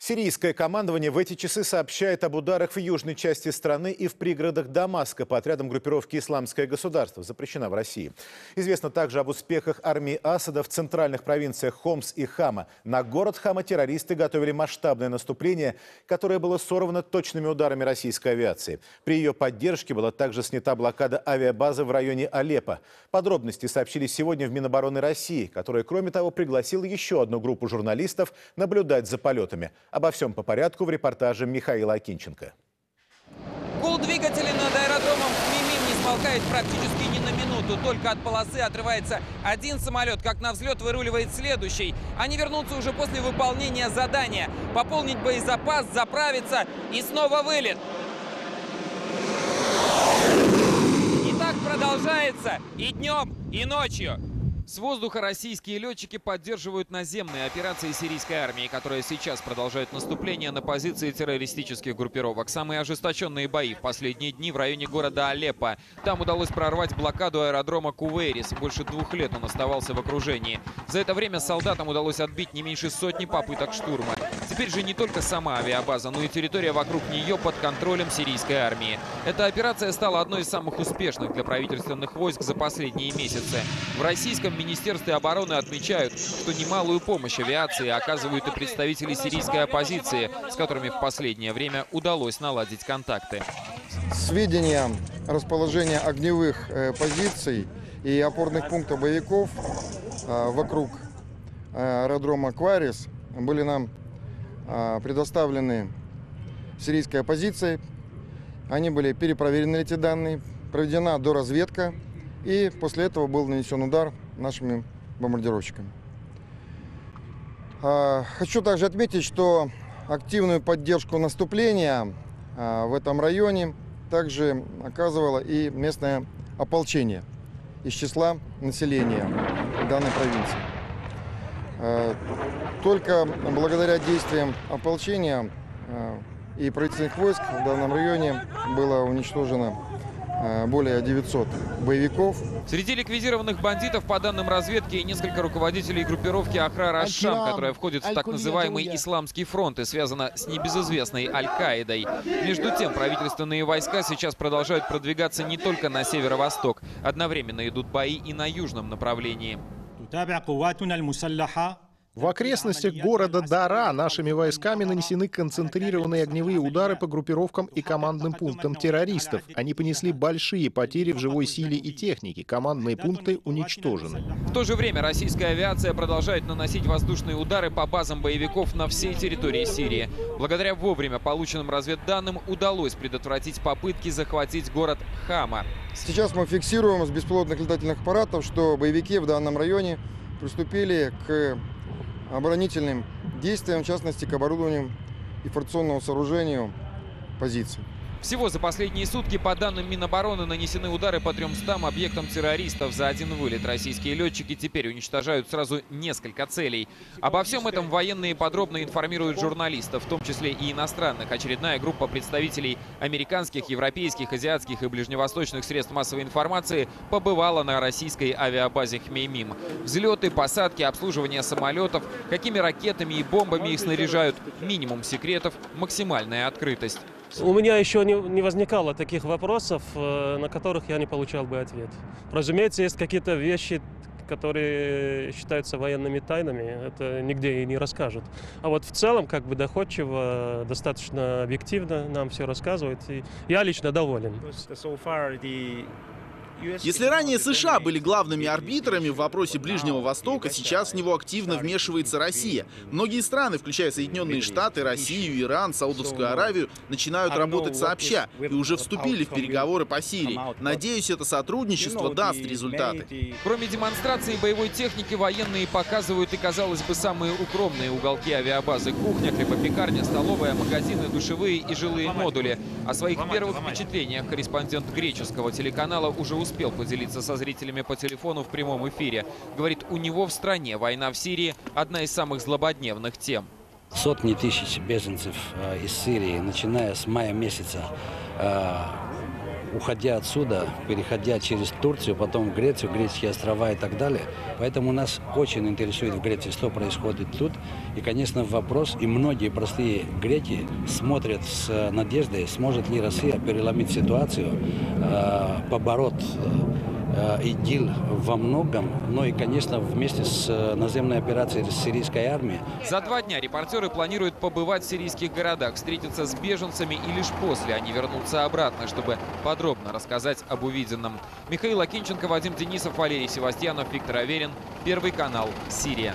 Сирийское командование в эти часы сообщает об ударах в южной части страны и в пригородах Дамаска по отрядам группировки «Исламское государство», запрещена в России. Известно также об успехах армии Асада в центральных провинциях Хомс и Хама. На город Хама террористы готовили масштабное наступление, которое было сорвано точными ударами российской авиации. При ее поддержке была также снята блокада авиабазы в районе Алеппо. Подробности сообщили сегодня в Минобороны России, которая, кроме того, пригласила еще одну группу журналистов наблюдать за полетами. Обо всем по порядку в репортаже Михаила Акинченко. Гул двигателей над аэродромом Хмеймим не смолкает практически ни на минуту. Только от полосы отрывается один самолет, как на взлет выруливает следующий. Они вернутся уже после выполнения задания. Пополнить боезапас, заправиться и снова вылет. И так продолжается и днем, и ночью. С воздуха российские летчики поддерживают наземные операции сирийской армии, которая сейчас продолжает наступление на позиции террористических группировок. Самые ожесточенные бои в последние дни в районе города Алеппо. Там удалось прорвать блокаду аэродрома Кувейрис. Больше 2 лет он оставался в окружении. За это время солдатам удалось отбить не меньше 100 попыток штурма. Теперь же не только сама авиабаза, но и территория вокруг нее под контролем сирийской армии. Эта операция стала одной из самых успешных для правительственных войск за последние месяцы. В российском Министерстве обороны отмечают, что немалую помощь авиации оказывают и представители сирийской оппозиции, с которыми в последнее время удалось наладить контакты. Сведения расположения огневых позиций и опорных пунктов боевиков вокруг аэродрома Кувейрис были нам предоставлены сирийской оппозицией. Они были перепроверены, эти данные, проведена доразведка, и после этого был нанесен удар нашими бомбардировщиками. Хочу также отметить, что активную поддержку наступления в этом районе также оказывало и местное ополчение из числа населения данной провинции. Только благодаря действиям ополчения и правительственных войск в данном районе было уничтожено более 900 боевиков. Среди ликвидированных бандитов, по данным разведки, и несколько руководителей группировки ахра, которая входит в так называемый Исламский фронт и связана с небезызвестной Аль-Каидой. Между тем, правительственные войска сейчас продолжают продвигаться не только на северо-восток. Одновременно идут бои и на южном направлении. В окрестностях города Дара нашими войсками нанесены концентрированные огневые удары по группировкам и командным пунктам террористов. Они понесли большие потери в живой силе и технике. Командные пункты уничтожены. В то же время российская авиация продолжает наносить воздушные удары по базам боевиков на всей территории Сирии. Благодаря вовремя полученным разведданным удалось предотвратить попытки захватить город Хама. Сейчас мы фиксируем с беспилотных летательных аппаратов, что боевики в данном районе приступили к оборонительным действиям, в частности, к оборудованию и фортационному сооружению позиций. Всего за последние сутки, по данным Минобороны, нанесены удары по 300 объектам террористов за один вылет. Российские летчики теперь уничтожают сразу несколько целей. Обо всем этом военные подробно информируют журналистов, в том числе и иностранных. Очередная группа представителей американских, европейских, азиатских и ближневосточных средств массовой информации побывала на российской авиабазе Хмеймим. Взлеты, посадки, обслуживание самолетов, какими ракетами и бомбами их снаряжают. Минимум секретов, максимальная открытость. У меня еще не возникало таких вопросов, на которых я не получал бы ответ. Разумеется, есть какие-то вещи, которые считаются военными тайнами, это нигде и не расскажут. А вот в целом, как бы доходчиво, достаточно объективно нам все рассказывают, и я лично доволен. Если ранее США были главными арбитрами в вопросе Ближнего Востока, сейчас в него активно вмешивается Россия. Многие страны, включая Соединенные Штаты, Россию, Иран, Саудовскую Аравию, начинают работать сообща и уже вступили в переговоры по Сирии. Надеюсь, это сотрудничество даст результаты. Кроме демонстрации боевой техники, военные показывают и, казалось бы, самые укромные уголки авиабазы. Кухня, хлебопекарня, столовая, магазины, душевые и жилые модули. О своих первых впечатлениях корреспондент греческого телеканала уже успел поделиться со зрителями по телефону в прямом эфире. Говорит, у него в стране война в Сирии – одна из самых злободневных тем. Сотни тысяч беженцев из Сирии, начиная с мая месяца, уходя отсюда, переходя через Турцию, потом в Грецию, греческие острова и так далее. Поэтому нас очень интересует в Греции, что происходит тут. И, конечно, вопрос, и многие простые греки смотрят с надеждой, сможет ли Россия переломить ситуацию, побороть ИГИЛ во многом, но и, конечно, вместе с наземной операцией сирийской армии. За 2 дня репортеры планируют побывать в сирийских городах, встретиться с беженцами, и лишь после они вернутся обратно, чтобы подробно рассказать об увиденном. Михаил Акинченко, Вадим Денисов, Валерий Севастьянов, Виктор Аверин. Первый канал. Сирия.